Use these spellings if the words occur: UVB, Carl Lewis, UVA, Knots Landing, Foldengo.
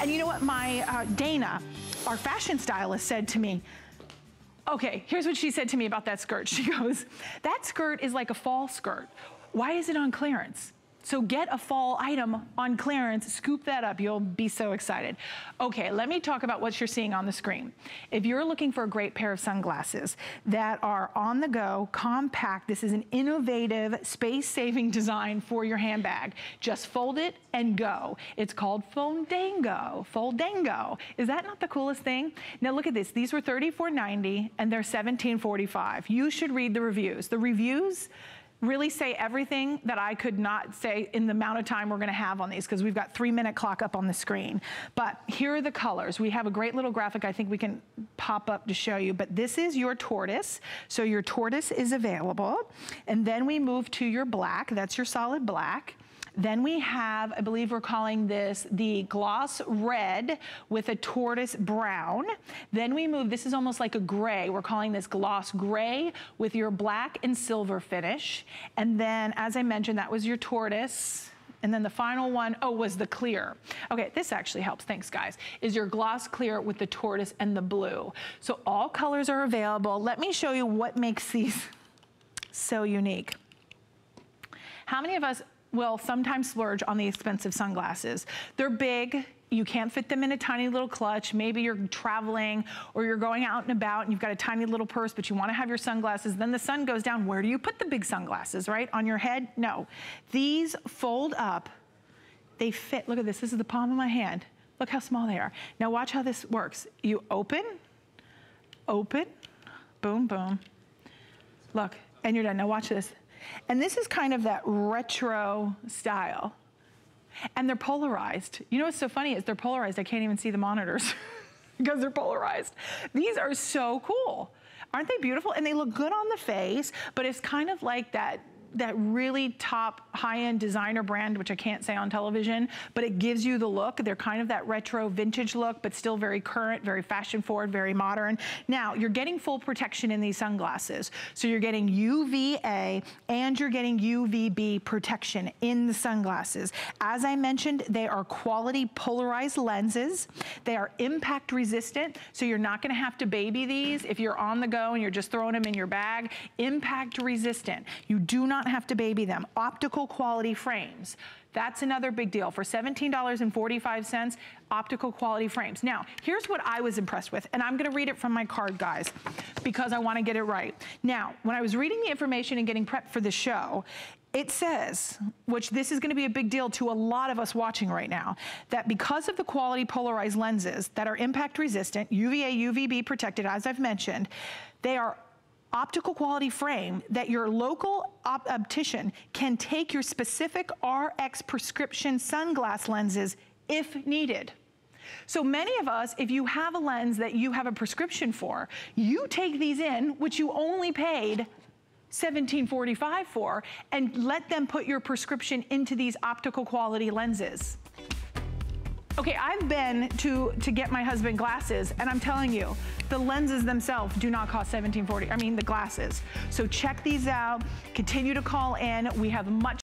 And you know what, my Dana, our fashion stylist, said to me, okay, here's what she said to me about that skirt. She goes, that skirt is like a fall skirt. Why is it on clearance? So get a fall item on clearance, scoop that up, you'll be so excited. Okay, let me talk about what you're seeing on the screen. If you're looking for a great pair of sunglasses that are on the go, compact, this is an innovative space-saving design for your handbag. Just fold it and go. It's called Foldengo. Foldengo. Is that not the coolest thing? Now look at this. These were $34.90 and they're $17.45. You should read the reviews. The reviews really say everything that I could not say in the amount of time we're gonna have on these, because we've got 3-minute clock up on the screen. But here are the colors. We have a great little graphic I think we can pop up to show you, but this is your tortoise. So your tortoise is available. And then we move to your black, that's your solid black. Then we have, I believe we're calling this the gloss red with a tortoise brown. Then we move, this is almost like a gray. We're calling this gloss gray with your black and silver finish. And then, as I mentioned, that was your tortoise. And then the final one, oh, was the clear. Okay, this actually helps, thanks guys, is your gloss clear with the tortoise and the blue. So all colors are available. Let me show you what makes these so unique. How many of us will sometimes splurge on the expensive sunglasses? They're big, you can't fit them in a tiny little clutch. Maybe you're traveling or you're going out and about and you've got a tiny little purse, but you wanna have your sunglasses, then the sun goes down. Where do you put the big sunglasses, right? On your head? No. These fold up, they fit. Look at this, this is the palm of my hand. Look how small they are. Now watch how this works. You open, open, boom, boom. Look, and you're done. Now watch this. And this is kind of that retro style. And they're polarized. You know what's so funny is they're polarized. I can't even see the monitors because they're polarized. These are so cool. Aren't they beautiful? And they look good on the face, but it's kind of like that really top high-end designer brand, which I can't say on television, but it gives you the look. They're kind of that retro vintage look, but still very current, very fashion forward, very modern. Now, you're getting full protection in these sunglasses. So you're getting UVA and you're getting UVB protection in the sunglasses. As I mentioned, they are quality polarized lenses. They are impact resistant, so you're not gonna have to baby these if you're on the go and you're just throwing them in your bag. Impact resistant. You do not have to baby them. Optical quality frames. That's another big deal. For $17.45, optical quality frames. Now, here's what I was impressed with, and I'm gonna read it from my card, guys, because I wanna get it right. Now, when I was reading the information and getting prepped for the show, it says, which this is gonna be a big deal to a lot of us watching right now, that because of the quality polarized lenses that are impact resistant, UVA, UVB protected, as I've mentioned, they are optical quality frame that your local optician can take your specific RX prescription sunglass lenses if needed. So many of us, if you have a lens that you have a prescription for, you take these in, which you only paid $17.45 for, and let them put your prescription into these optical quality lenses. Okay, I've been to get my husband glasses, and I'm telling you, the lenses themselves do not cost $17.40, I mean the glasses. So check these out, continue to call in, we have much